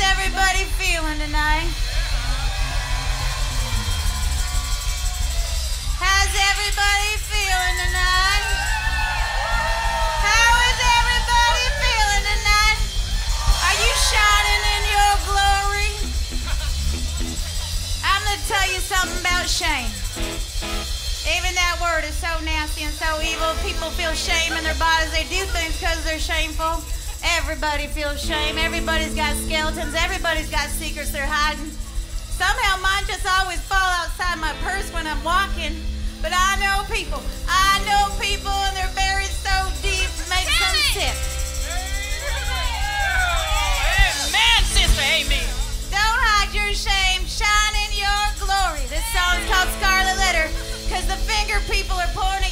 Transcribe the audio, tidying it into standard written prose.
How's everybody feeling tonight? How's everybody feeling tonight? How is everybody feeling tonight? Are you shining in your glory? I'm going to tell you something about shame. Even that word is so nasty and so evil. People feel shame in their bodies. They do things because they're shameful. Everybody feels shame. Everybody's got skeletons. Everybody's got secrets they're hiding. Somehow mine just always fall outside my purse when I'm walking. But I know people. I know people, and they're buried so deep, makes them sick. Amen, sister. Amen. Don't hide your shame. Shine in your glory. This song's called Scarlet Letter because the finger people are pointing.